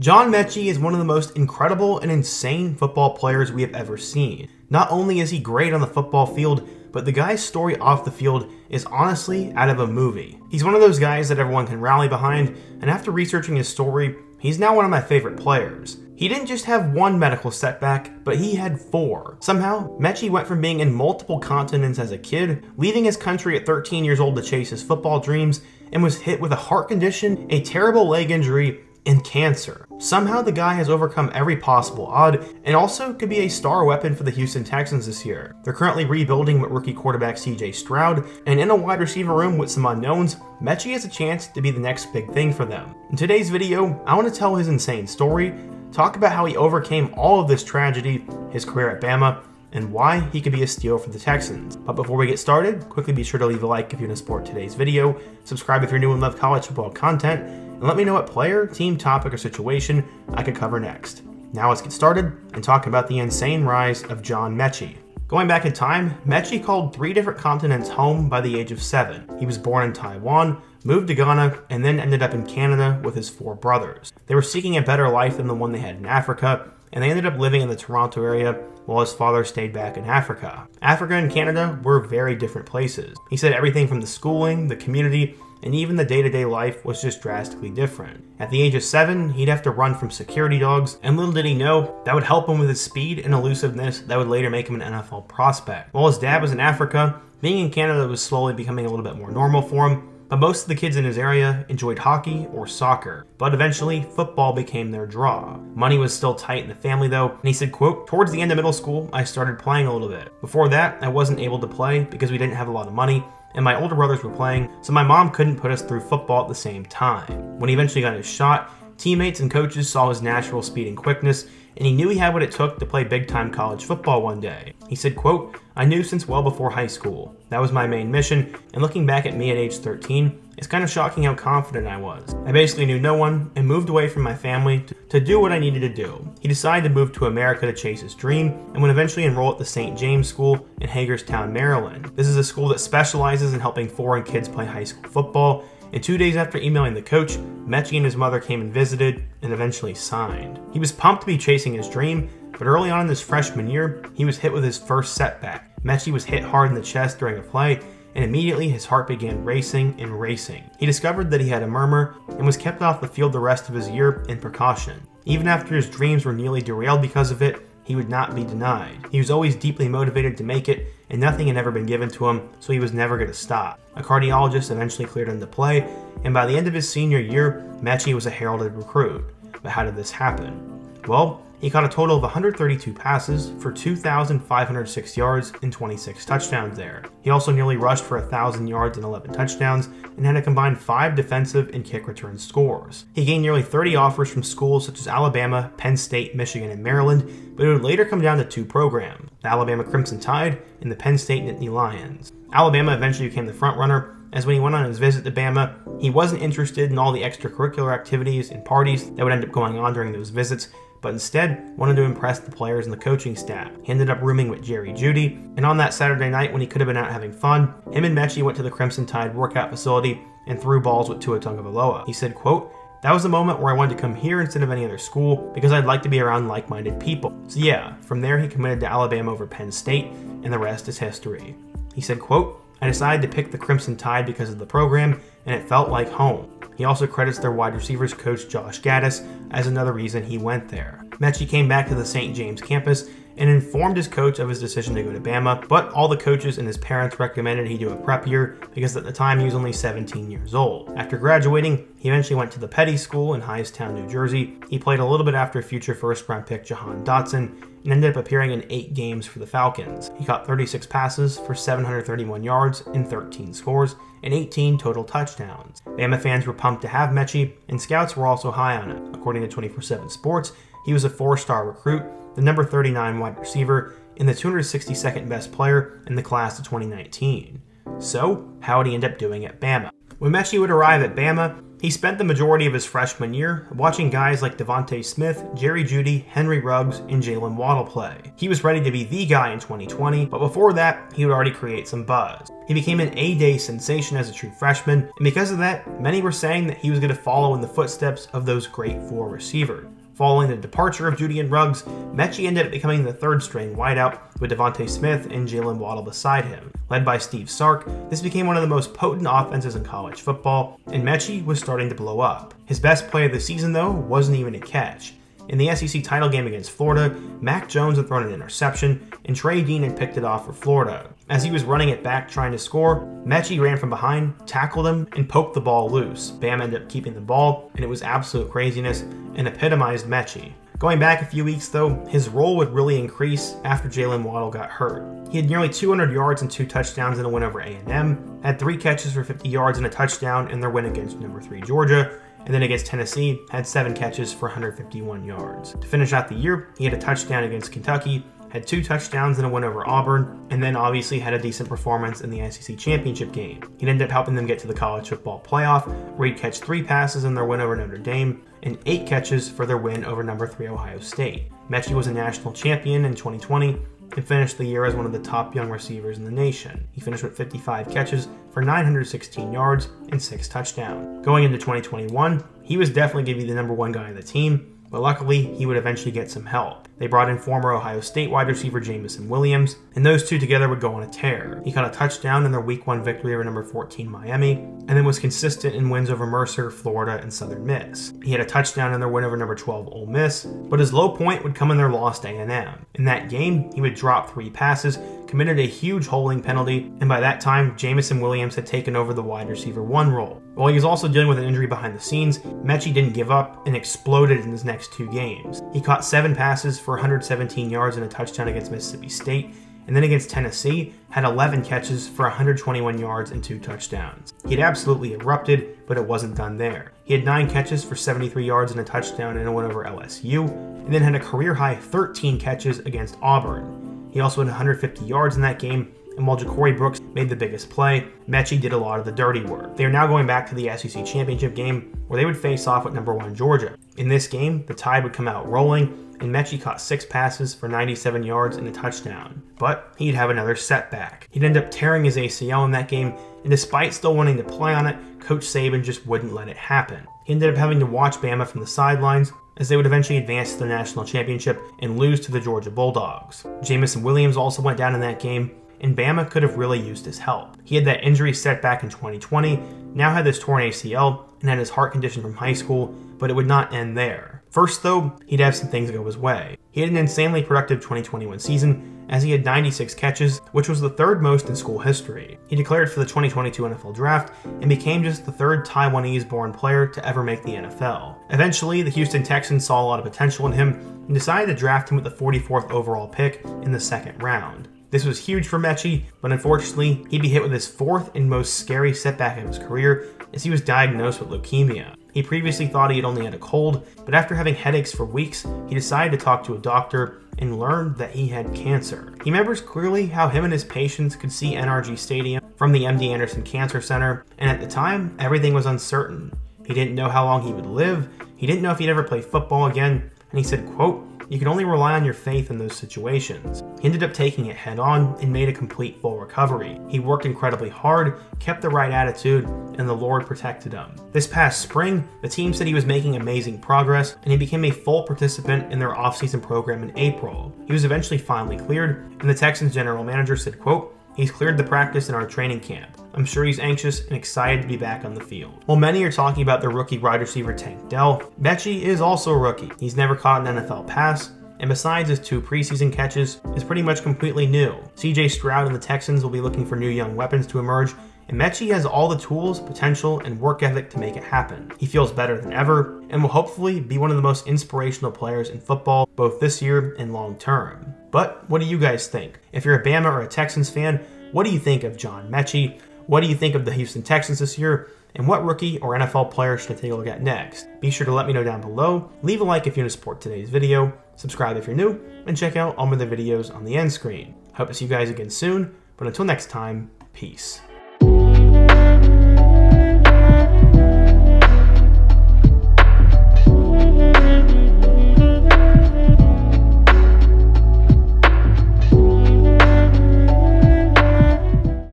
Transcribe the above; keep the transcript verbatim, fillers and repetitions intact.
John Metchie is one of the most incredible and insane football players we have ever seen. Not only is he great on the football field, but the guy's story off the field is honestly out of a movie. He's one of those guys that everyone can rally behind, and after researching his story, he's now one of my favorite players. He didn't just have one medical setback, but he had four. Somehow, Metchie went from being in multiple continents as a kid, leaving his country at thirteen years old to chase his football dreams, and was hit with a heart condition, a terrible leg injury, and cancer. Somehow the guy has overcome every possible odd and also could be a star weapon for the Houston Texans this year. They're currently rebuilding with rookie quarterback C J Stroud, and in a wide receiver room with some unknowns, Metchie has a chance to be the next big thing for them. In today's video, I want to tell his insane story, talk about how he overcame all of this tragedy, his career at Bama, and why he could be a steal for the Texans. But before we get started, quickly be sure to leave a like if you want to support today's video, subscribe if you're new and love college football content, and let me know what player, team, topic, or situation I could cover next. Now let's get started and talk about the insane rise of John Metchie. Going back in time, Metchie called three different continents home by the age of seven. He was born in Taiwan, moved to Ghana, and then ended up in Canada with his four brothers. They were seeking a better life than the one they had in Africa, and they ended up living in the Toronto area while his father stayed back in Africa. Africa and Canada were very different places. He said everything from the schooling, the community, and even the day-to-day life was just drastically different. At the age of seven, he'd have to run from security dogs, and little did he know, that would help him with his speed and elusiveness that would later make him an N F L prospect. While his dad was in Africa, being in Canada was slowly becoming a little bit more normal for him, but most of the kids in his area enjoyed hockey or soccer, but eventually football became their draw. Money was still tight in the family though, and he said, quote, "Towards the end of middle school, I started playing a little bit. Before that, I wasn't able to play because we didn't have a lot of money, and my older brothers were playing, so my mom couldn't put us through football at the same time." When he eventually got his shot, teammates and coaches saw his natural speed and quickness, and he knew he had what it took to play big-time college football one day. He said, quote, "I knew since well before high school. That was my main mission, and looking back at me at age thirteen, it's kind of shocking how confident I was. I basically knew no one and moved away from my family to, to do what I needed to do." He decided to move to America to chase his dream and would eventually enroll at the Saint James School in Hagerstown, Maryland. This is a school that specializes in helping foreign kids play high school football, and two days after emailing the coach, Metchie and his mother came and visited and eventually signed. He was pumped to be chasing his dream, but early on in his freshman year, he was hit with his first setback. Metchie was hit hard in the chest during a play, and immediately his heart began racing and racing. He discovered that he had a murmur and was kept off the field the rest of his year in precaution. Even after his dreams were nearly derailed because of it, he would not be denied. He was always deeply motivated to make it, and nothing had ever been given to him, so he was never going to stop. A cardiologist eventually cleared him to play, and by the end of his senior year, Metchie was a heralded recruit. But how did this happen? Well, he caught a total of one hundred thirty-two passes for two thousand five hundred six yards and twenty-six touchdowns there. He also nearly rushed for one thousand yards and eleven touchdowns and had a combined five defensive and kick return scores. He gained nearly thirty offers from schools such as Alabama, Penn State, Michigan, and Maryland, but it would later come down to two programs, the Alabama Crimson Tide and the Penn State Nittany Lions. Alabama eventually became the frontrunner, as when he went on his visit to Bama, he wasn't interested in all the extracurricular activities and parties that would end up going on during those visits, but instead wanted to impress the players and the coaching staff. He ended up rooming with Jerry Jeudy, and on that Saturday night when he could have been out having fun, him and Metchie went to the Crimson Tide workout facility and threw balls with Tua Tagovailoa. He said, quote, "That was the moment where I wanted to come here instead of any other school because I'd like to be around like-minded people." So yeah, from there he committed to Alabama over Penn State, and the rest is history. He said, quote, "I decided to pick the Crimson Tide because of the program, and it felt like home." He also credits their wide receivers coach Josh Gattis as another reason he went there. Metchie came back to the Saint James campus and informed his coach of his decision to go to Bama, but all the coaches and his parents recommended he do a prep year because at the time he was only seventeen years old. After graduating, he eventually went to the Petty School in Hightstown, New Jersey. He played a little bit after future first-round pick Jahan Dotson and ended up appearing in eight games for the Falcons. He caught thirty-six passes for seven hundred thirty-one yards and thirteen scores and eighteen total touchdowns. Bama fans were pumped to have Metchie, and scouts were also high on him. According to twenty-four seven Sports, he was a four-star recruit, the number thirty-nine wide receiver, and the two hundred sixty-second best player in the class of twenty nineteen. So, how would he end up doing at Bama? When Metchie would arrive at Bama, He spent the majority of his freshman year watching guys like DeVonta Smith, Jerry Jeudy, Henry Ruggs, and Jaylen Waddle play. He was ready to be the guy in twenty twenty, but before that, he would already create some buzz. He became an A-Day sensation as a true freshman, and because of that, many were saying that he was going to follow in the footsteps of those great four receivers. Following the departure of Jeudy and Ruggs, Metchie ended up becoming the third-string wideout with DeVonta Smith and Jaylen Waddle beside him. Led by Steve Sark, this became one of the most potent offenses in college football, and Metchie was starting to blow up. His best play of the season, though, wasn't even a catch. In the S E C title game against Florida, Mac Jones had thrown an interception, and Trey Dean had picked it off for Florida. As he was running it back trying to score, Metchie ran from behind, tackled him, and poked the ball loose. Bam ended up keeping the ball, and it was absolute craziness and epitomized Metchie. Going back a few weeks though, his role would really increase after Jaylen Waddle got hurt. He had nearly two hundred yards and two touchdowns in a win over A and M, had three catches for fifty yards and a touchdown in their win against number three Georgia, and then against Tennessee, had seven catches for one hundred fifty-one yards. To finish out the year, he had a touchdown against Kentucky, had two touchdowns in a win over Auburn, and then obviously had a decent performance in the S E C championship game. He'd end up helping them get to the college football playoff, where he'd catch three passes in their win over Notre Dame, and eight catches for their win over number three Ohio State. Metchie was a national champion in twenty twenty, and finished the year as one of the top young receivers in the nation. He finished with fifty-five catches for nine hundred sixteen yards and six touchdowns. Going into twenty twenty-one, he was definitely going to be the number one guy on the team, but luckily, he would eventually get some help. They brought in former Ohio State wide receiver Jameson Williams, and those two together would go on a tear. He caught a touchdown in their week one victory over number fourteen Miami, and then was consistent in wins over Mercer, Florida, and Southern Miss. He had a touchdown in their win over number twelve Ole Miss, but his low point would come in their loss to A and M. In that game, he would drop three passes, committed a huge holding penalty, and by that time, Jameson Williams had taken over the wide receiver one role. While he was also dealing with an injury behind the scenes, Metchie didn't give up and exploded in his next two games. He caught seven passes for one hundred seventeen yards and a touchdown against Mississippi State, and then against Tennessee, had eleven catches for one hundred twenty-one yards and two touchdowns. He had absolutely erupted, but it wasn't done there. He had nine catches for seventy-three yards and a touchdown in a win over L S U, and then had a career-high thirteen catches against Auburn. He also had one hundred fifty yards in that game, and while Ja'Cory Brooks made the biggest play, Metchie did a lot of the dirty work. They are now going back to the S E C championship game, where they would face off with number one Georgia. In this game, the Tide would come out rolling, and Metchie caught six passes for ninety-seven yards and a touchdown. But he'd have another setback. He'd end up tearing his A C L in that game, and despite still wanting to play on it, Coach Saban just wouldn't let it happen. He ended up having to watch Bama from the sidelines, as they would eventually advance to the national championship and lose to the Georgia Bulldogs. Jameson Williams also went down in that game, and Bama could have really used his help. He had that injury setback in twenty twenty, now had this torn A C L, and had his heart condition from high school, but it would not end there. First though, he'd have some things go his way. He had an insanely productive twenty twenty-one season, as he had ninety-six catches, which was the third most in school history. He declared for the twenty twenty-two N F L Draft, and became just the third Taiwanese-born player to ever make the N F L. Eventually, the Houston Texans saw a lot of potential in him, and decided to draft him with the forty-fourth overall pick in the second round. This was huge for Metchie, but unfortunately, he'd be hit with his fourth and most scary setback of his career, as he was diagnosed with leukemia. He previously thought he had only had a cold, but after having headaches for weeks, he decided to talk to a doctor and learned that he had cancer. He remembers clearly how him and his patients could see N R G Stadium from the M D Anderson Cancer Center, and at the time, everything was uncertain. He didn't know how long he would live, he didn't know if he'd ever play football again, and he said, quote, "You can only rely on your faith in those situations." He ended up taking it head on and made a complete full recovery. He worked incredibly hard, kept the right attitude, and the Lord protected him. This past spring, the team said he was making amazing progress, and he became a full participant in their offseason program in April. He was eventually finally cleared, and the Texans general manager said, quote, "He's cleared the practice in our training camp. I'm sure he's anxious and excited to be back on the field." While many are talking about their rookie wide receiver Tank Dell, Metchie is also a rookie. He's never caught an N F L pass, and besides his two preseason catches, is pretty much completely new. C J Stroud and the Texans will be looking for new young weapons to emerge, and Metchie has all the tools, potential, and work ethic to make it happen. He feels better than ever, and will hopefully be one of the most inspirational players in football, both this year and long term. But what do you guys think? If you're a Bama or a Texans fan, what do you think of John Metchie? What do you think of the Houston Texans this year? And what rookie or N F L player should I take a look at next? Be sure to let me know down below, leave a like if you want to support today's video, subscribe if you're new, and check out all my other videos on the end screen. Hope to see you guys again soon, but until next time, peace.